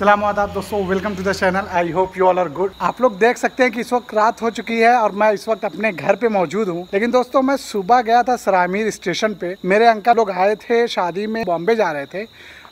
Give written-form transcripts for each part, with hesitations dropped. सलाम आदाब दोस्तों, welcome to the channel. I hope you all are good. आप लोग देख सकते हैं कि इस वक्त रात हो चुकी है और मैं इस वक्त अपने घर पे मौजूद हूँ। लेकिन दोस्तों मैं सुबह गया था सरायमीर स्टेशन पे, मेरे अंकल लोग आए थे शादी में, बॉम्बे जा रहे थे,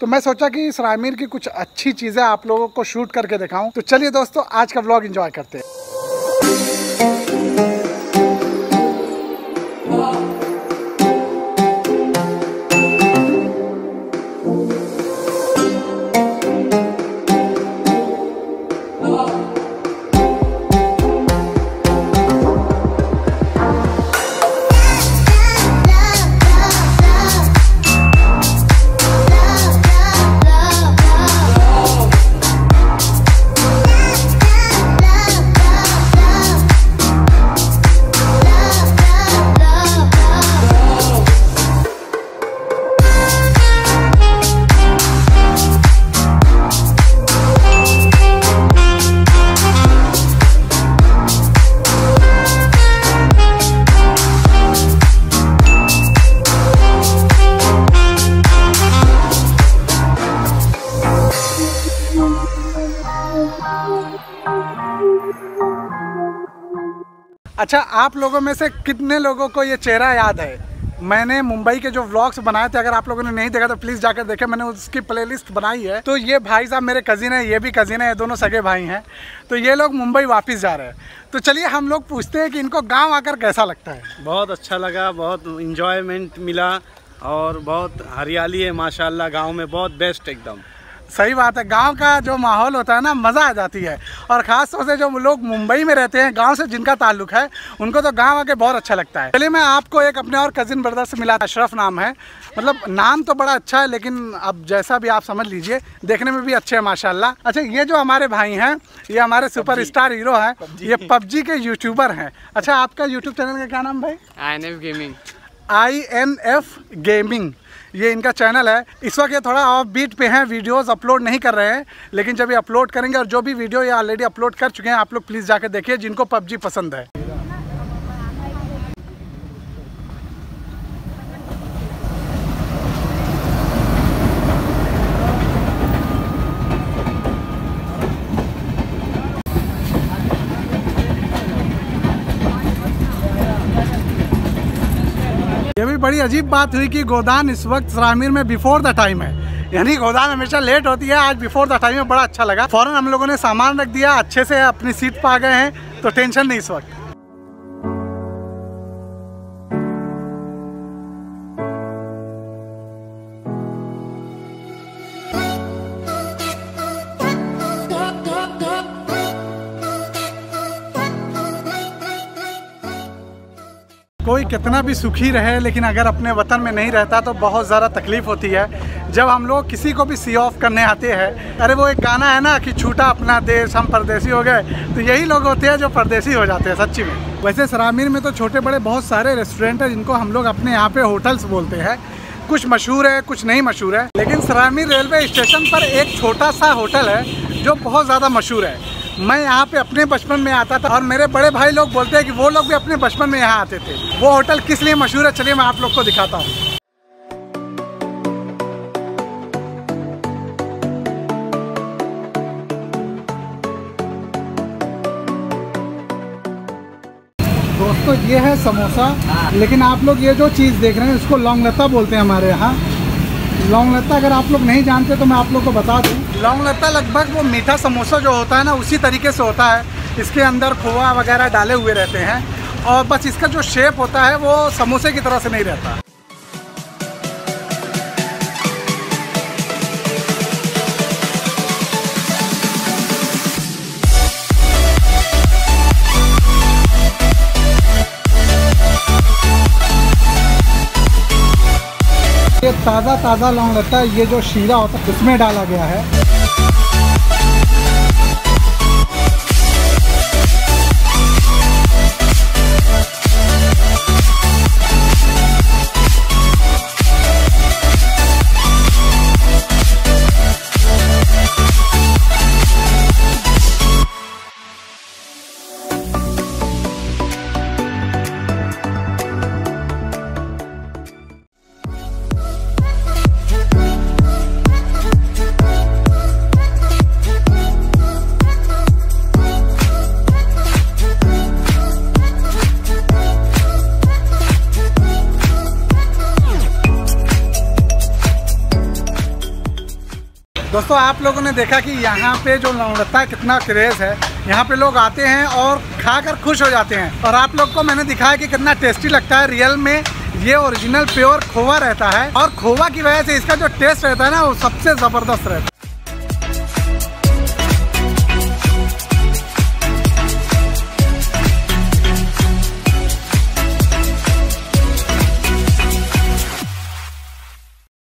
तो मैं सोचा कि सरायमीर की कुछ अच्छी चीज़ें आप लोगों को शूट करके दिखाऊँ। तो चलिए दोस्तों आज का व्लॉग इन्जॉय करते हैं। अच्छा, आप लोगों में से कितने लोगों को ये चेहरा याद है? मैंने मुंबई के जो व्लॉग्स बनाए थे, अगर आप लोगों ने नहीं देखा तो प्लीज़ जाकर देखें, मैंने उसकी प्लेलिस्ट बनाई है। तो ये भाई साहब मेरे कज़िन है, ये भी कज़िन है, ये दोनों सगे भाई हैं। तो ये लोग मुंबई वापस जा रहे हैं, तो चलिए हम लोग पूछते हैं कि इनको गांव आकर कैसा लगता है। बहुत अच्छा लगा, बहुत इंजॉयमेंट मिला और बहुत हरियाली है माशाल्लाह गाँव में, बहुत बेस्ट एकदम। सही बात है, गांव का जो माहौल होता है ना, मज़ा आ जाती है। और ख़ास तौर से जो लोग मुंबई में रहते हैं, गांव से जिनका ताल्लुक है, उनको तो गांव आके बहुत अच्छा लगता है। चलिए मैं आपको एक अपने और कज़िन ब्रदर से मिला, अशरफ नाम है, मतलब नाम तो बड़ा अच्छा है लेकिन अब जैसा भी आप समझ लीजिए, देखने में भी अच्छे हैं माशाल्लाह। अच्छा, ये जो हमारे भाई हैं, ये हमारे सुपर स्टार हीरो हैं, ये पबजी के यूट्यूबर हैं। अच्छा, आपका यूट्यूब चैनल का क्या नाम भाई? INF gaming. INF गेमिंग ये इनका चैनल है। इस वक्त ये थोड़ा ऑफ बीट पे हैं, वीडियोस अपलोड नहीं कर रहे हैं, लेकिन जब ये अपलोड करेंगे, और जो भी वीडियो ये ऑलरेडी अपलोड कर चुके हैं, आप लोग प्लीज़ जाके देखिए जिनको पबजी पसंद है। ये भी बड़ी अजीब बात हुई कि गोदान इस वक्त सरायमीर में बिफोर द टाइम है, यानी गोदान हमेशा लेट होती है, आज बिफोर द टाइम है। बड़ा अच्छा लगा, फौरन हम लोगों ने सामान रख दिया, अच्छे से अपनी सीट पर आ गए हैं, तो टेंशन नहीं इस वक्त। कोई कितना भी सुखी रहे, लेकिन अगर अपने वतन में नहीं रहता तो बहुत ज़्यादा तकलीफ़ होती है। जब हम लोग किसी को भी सी ऑफ करने आते हैं, अरे वो एक गाना है ना कि छूटा अपना देश हम परदेसी हो गए, तो यही लोग होते हैं जो परदेसी हो जाते हैं सच्ची में। वैसे सरायमीर में तो छोटे बड़े बहुत सारे रेस्टोरेंट हैं जिनको हम लोग अपने यहाँ पे होटल्स बोलते हैं, कुछ मशहूर है कुछ नहीं मशहूर है। लेकिन सरायमीर रेलवे स्टेशन पर एक छोटा सा होटल है जो बहुत ज़्यादा मशहूर है। मैं यहाँ पे अपने बचपन में आता था और मेरे बड़े भाई लोग बोलते हैं कि वो लोग भी अपने बचपन में यहाँ आते थे। वो होटल किस लिए मशहूर है, चलिए मैं आप लोग को दिखाता हूँ। दोस्तों ये है समोसा, लेकिन आप लोग ये जो चीज़ देख रहे हैं इसको लौंगलता बोलते हैं हमारे यहाँ। लौंगलता अगर आप लोग नहीं जानते तो मैं आप लोग को बता दूँ, लौंगलता लगभग वो मीठा समोसा जो होता है ना, उसी तरीके से होता है। इसके अंदर खोआ वगैरह डाले हुए रहते हैं और बस इसका जो शेप होता है वो समोसे की तरह से नहीं रहता। ये ताज़ा ताज़ा लौंग लगता है, ये जो शीरा होता है उसमें डाला गया है। दोस्तों आप लोगों ने देखा कि यहाँ पे जो लौंडता कितना क्रेज़ है, यहाँ पे लोग आते हैं और खाकर खुश हो जाते हैं। और आप लोग को मैंने दिखाया कि कितना टेस्टी लगता है रियल में। ये ओरिजिनल प्योर खोवा रहता है और खोवा की वजह से इसका जो टेस्ट रहता है ना, वो सबसे ज़बरदस्त रहता है।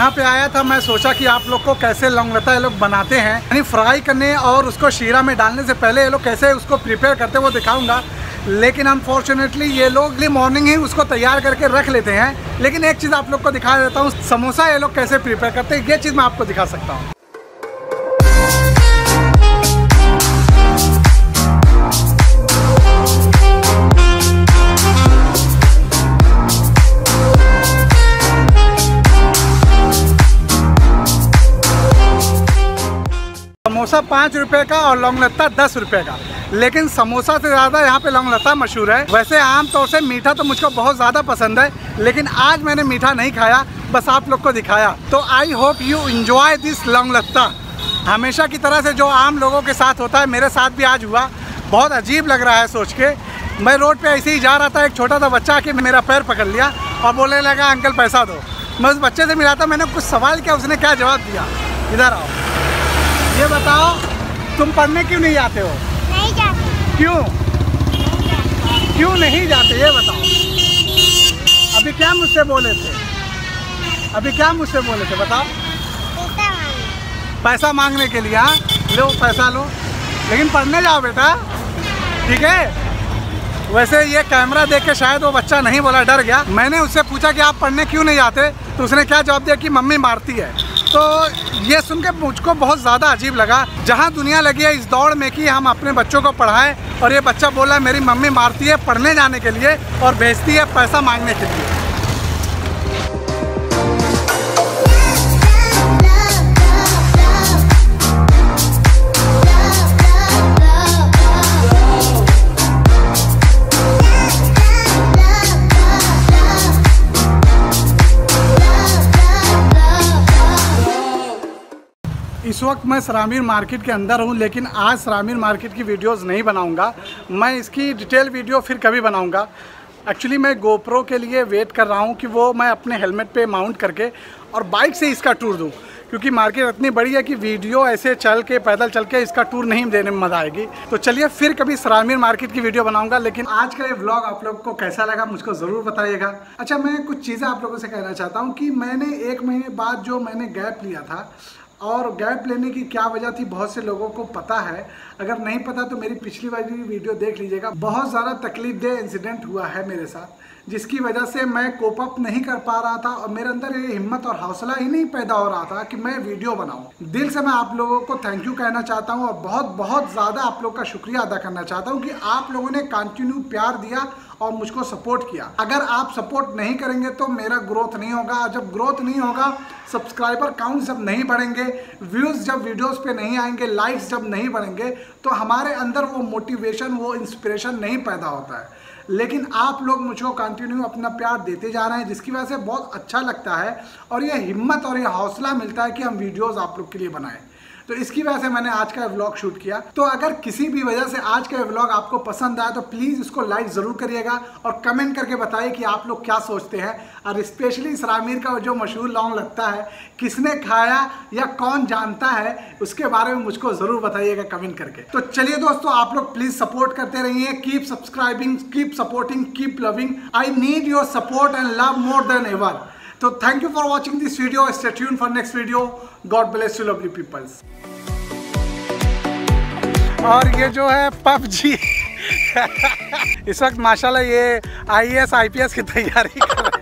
यहाँ पे आया था, मैं सोचा कि आप लोग को कैसे लौंगलता ये लोग बनाते हैं, यानी फ्राई करने और उसको शीरा में डालने से पहले ये लोग कैसे उसको प्रिपेयर करते हैं वो दिखाऊंगा। लेकिन अनफॉर्चुनेटली ये लोग अर्ली मॉर्निंग ही उसको तैयार करके रख लेते हैं। लेकिन एक चीज़ आप लोग को दिखा देता हूँ, समोसा ये लोग कैसे प्रिपेयर करते हैं, ये चीज़ मैं आपको दिखा सकता हूँ। समोसा 5 रुपए का और लौंगलता 10 रुपए का, लेकिन समोसा से ज़्यादा यहाँ पे लौंगलता मशहूर है। वैसे आमतौर से मीठा तो मुझको बहुत ज़्यादा पसंद है, लेकिन आज मैंने मीठा नहीं खाया, बस आप लोग को दिखाया। तो I hope you enjoy this launglata. हमेशा की तरह से जो आम लोगों के साथ होता है, मेरे साथ भी आज हुआ। बहुत अजीब लग रहा है सोच के। मैं रोड पर ऐसे ही जा रहा था, एक छोटा सा बच्चा आके मेरा पैर पकड़ लिया और बोलने लगा अंकल पैसा दो। मैं उस बच्चे से मिला था, मैंने कुछ सवाल किया, उसने क्या जवाब दिया, इधर आओ, ये बताओ तुम पढ़ने क्यों नहीं जाते हो? नहीं जाते। क्यों नहीं जाते ये बताओ। अभी क्या मुझसे बोले थे बताओ? पैसा मांगने के लिए। हाँ लो पैसा लो, लेकिन पढ़ने जाओ बेटा, ठीक है। वैसे ये कैमरा देख के शायद वो बच्चा नहीं बोला, डर गया। मैंने उससे पूछा कि आप पढ़ने क्यों नहीं जाते, तो उसने क्या जवाब दिया कि मम्मी मारती है। तो ये सुन के मुझको बहुत ज़्यादा अजीब लगा। जहाँ दुनिया लगी है इस दौड़ में कि हम अपने बच्चों को पढ़ाएं, और ये बच्चा बोला है मेरी मम्मी मारती है पढ़ने जाने के लिए और भेजती है पैसा मांगने के लिए। इस वक्त मैं सरामीर मार्केट के अंदर हूं, लेकिन आज सरामीर मार्केट की वीडियोस नहीं बनाऊंगा। मैं इसकी डिटेल वीडियो फिर कभी बनाऊंगा। एक्चुअली मैं GoPro के लिए वेट कर रहा हूं कि वो मैं अपने हेलमेट पे माउंट करके और बाइक से इसका टूर दूं, क्योंकि मार्केट इतनी बड़ी है कि वीडियो ऐसे चल के, पैदल चल के इसका टूर नहीं देने में मज़ा आएगी। तो चलिए फिर कभी सरामीर मार्केट की वीडियो बनाऊंगा। लेकिन आज का ये व्लॉग आप लोग को कैसा लगा मुझको ज़रूर बताइएगा। अच्छा, मैं कुछ चीज़ें आप लोगों से कहना चाहता हूँ कि मैंने 1 महीने बाद जो मैंने गैप लिया था, और गैप लेने की क्या वजह थी बहुत से लोगों को पता है, अगर नहीं पता तो मेरी पिछली वाली वीडियो देख लीजिएगा। बहुत ज़्यादा तकलीफदेह इंसिडेंट हुआ है मेरे साथ, जिसकी वजह से मैं कोप अप नहीं कर पा रहा था और मेरे अंदर ये हिम्मत और हौसला ही नहीं पैदा हो रहा था कि मैं वीडियो बनाऊं। दिल से मैं आप लोगों को थैंक यू कहना चाहता हूँ और बहुत बहुत ज़्यादा आप लोग का शुक्रिया अदा करना चाहता हूँ कि आप लोगों ने कंटिन्यू प्यार दिया और मुझको सपोर्ट किया। अगर आप सपोर्ट नहीं करेंगे तो मेरा ग्रोथ नहीं होगा। जब ग्रोथ नहीं होगा, सब्सक्राइबर काउंट जब नहीं बढ़ेंगे, व्यूज़ जब वीडियोस पे नहीं आएंगे, लाइक्स जब नहीं बढ़ेंगे, तो हमारे अंदर वो मोटिवेशन, वो इंस्पिरेशन नहीं पैदा होता है। लेकिन आप लोग मुझको कंटिन्यू अपना प्यार देते जा रहे हैं, जिसकी वजह से बहुत अच्छा लगता है और ये हिम्मत और ये हौसला मिलता है कि हम वीडियोज़ आप लोग के लिए बनाएँ। तो इसकी वजह से मैंने आज का व्लॉग शूट किया। तो अगर किसी भी वजह से आज का व्लॉग आपको पसंद आया तो प्लीज़ इसको लाइक ज़रूर करिएगा और कमेंट करके बताइए कि आप लोग क्या सोचते हैं, और स्पेशली सरामीर का जो मशहूर लौंगलता है किसने खाया या कौन जानता है, उसके बारे में मुझको ज़रूर बताइएगा कमेंट करके। तो चलिए दोस्तों, आप लोग प्लीज़ सपोर्ट करते रहिए। Keep subscribing, keep supporting, keep loving. I need your support and love more than ever. So thank you for watching this video. Stay tuned for next video. God bless you lovely people. और ये जो है PUBG इस वक्त माशाल्लाह ये IAS IPS की तैयारी कर रहा है।